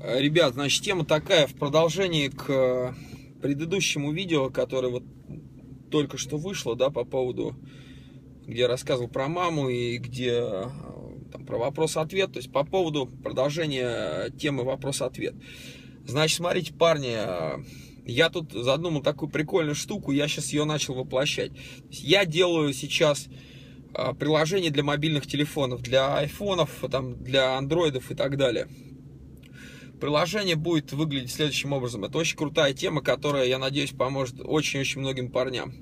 Ребят, значит, тема такая, в продолжении к предыдущему видео, которое вот только что вышло, да, по поводу, где я рассказывал про маму и где там, про вопрос-ответ, то есть по поводу продолжения темы вопрос-ответ. Значит, смотрите, парни, я тут задумал такую прикольную штуку, я сейчас ее начал воплощать. Я делаю сейчас приложение для мобильных телефонов, для айфонов, там, для андроидов и так далее. Приложение будет выглядеть следующим образом. Это очень крутая тема, которая, я надеюсь, поможет очень-очень многим парням.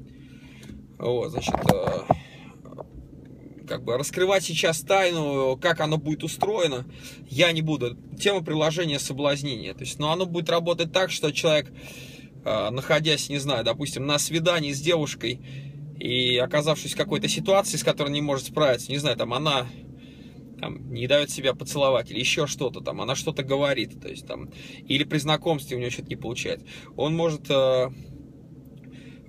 Вот, значит, как бы раскрывать сейчас тайну, как оно будет устроено, я не буду. Тема приложения соблазнения. То есть, но оно будет работать так, что человек, находясь, не знаю, допустим, на свидании с девушкой и оказавшись в какой-то ситуации, с которой не может справиться, не знаю, там она там не дает себя поцеловать или еще что-то там, она что-то говорит, то есть там, или при знакомстве у нее что-то не получается, он может в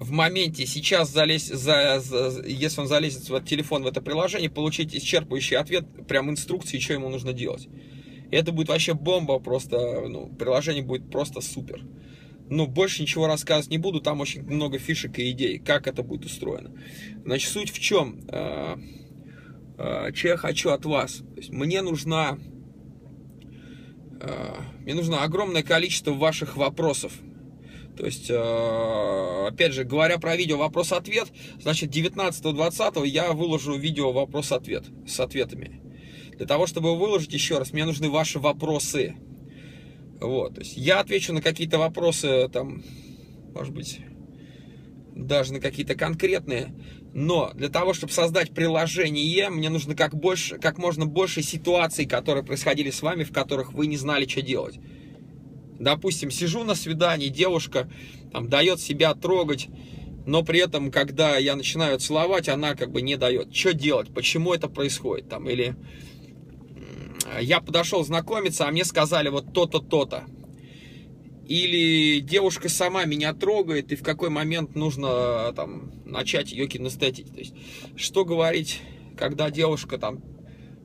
моменте сейчас залезть, если он залезет в этот телефон, в это приложение, получить исчерпывающий ответ, прям инструкции, что ему нужно делать. И это будет вообще бомба, просто, ну, приложение будет просто супер. Но больше ничего рассказывать не буду, там очень много фишек и идей, как это будет устроено. Значит, суть в чем? Чего я хочу от вас? То есть мне нужно огромное количество ваших вопросов. То есть, опять же, говоря про видео вопрос-ответ, значит, 19-20 я выложу видео вопрос-ответ с ответами. Для того, чтобы выложить еще раз, мне нужны ваши вопросы. Вот, то есть я отвечу на какие-то вопросы, там, может быть, даже на какие-то конкретные. Но для того, чтобы создать приложение, мне нужно как можно больше ситуаций, которые происходили с вами, в которых вы не знали, что делать. Допустим, сижу на свидании, девушка там дает себя трогать, но при этом, когда я начинаю целовать, она как бы не дает. Что делать? Почему это происходит? Там, или я подошел знакомиться, а мне сказали вот то-то, то-то. Или девушка сама меня трогает, и в какой момент нужно там начать ее кинестетить. То есть, что говорить, когда девушка там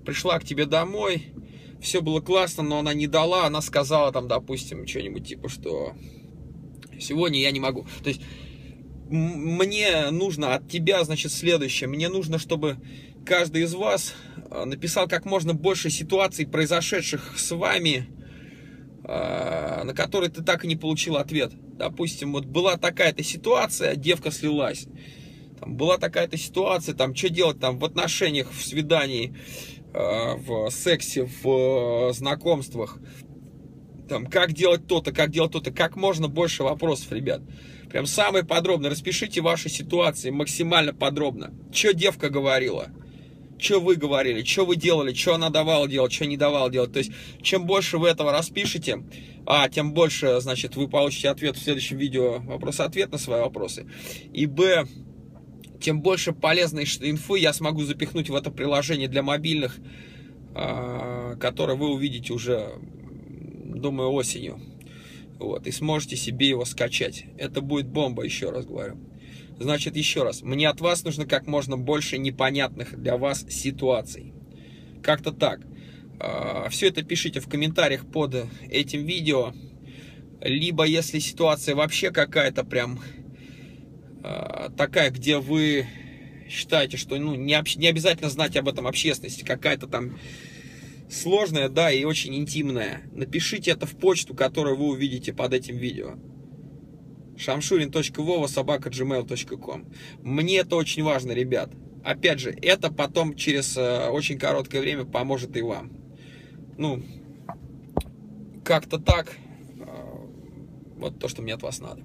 пришла к тебе домой, все было классно, но она не дала, она сказала там, допустим, что-нибудь типа, что сегодня я не могу. То есть, мне нужно от тебя, значит, следующее. Мне нужно, чтобы каждый из вас написал как можно больше ситуаций, произошедших с вами, на который ты так и не получил ответ. Допустим, вот была такая-то ситуация, девка слилась. Там была такая-то ситуация, там что делать там в отношениях, в свидании, в сексе, в знакомствах. Там как делать то-то, как делать то-то. Как можно больше вопросов, ребят. Прям самые подробные. Распишите ваши ситуации максимально подробно. Что девка говорила? Что вы говорили, что вы делали, что она давала делать, что не давала делать. То есть, чем больше вы этого распишете, тем больше, значит, вы получите ответ в следующем видео, вопрос-ответ на свои вопросы. И б, тем больше полезной инфы я смогу запихнуть в это приложение для мобильных, которое вы увидите уже, думаю, осенью. Вот, и сможете себе его скачать. Это будет бомба, еще раз говорю. Значит, еще раз, мне от вас нужно как можно больше непонятных для вас ситуаций. Как-то так. Все это пишите в комментариях под этим видео. Либо, если ситуация вообще какая-то прям такая, где вы считаете, что ну, не обязательно знать об этом общественности, какая-то там сложная, да, и очень интимная, напишите это в почту, которую вы увидите под этим видео. shamshurin.vova@gmail.com. Мне это очень важно, ребят. Опять же, это потом через очень короткое время поможет и вам. Ну, как-то так. Вот то, что мне от вас надо.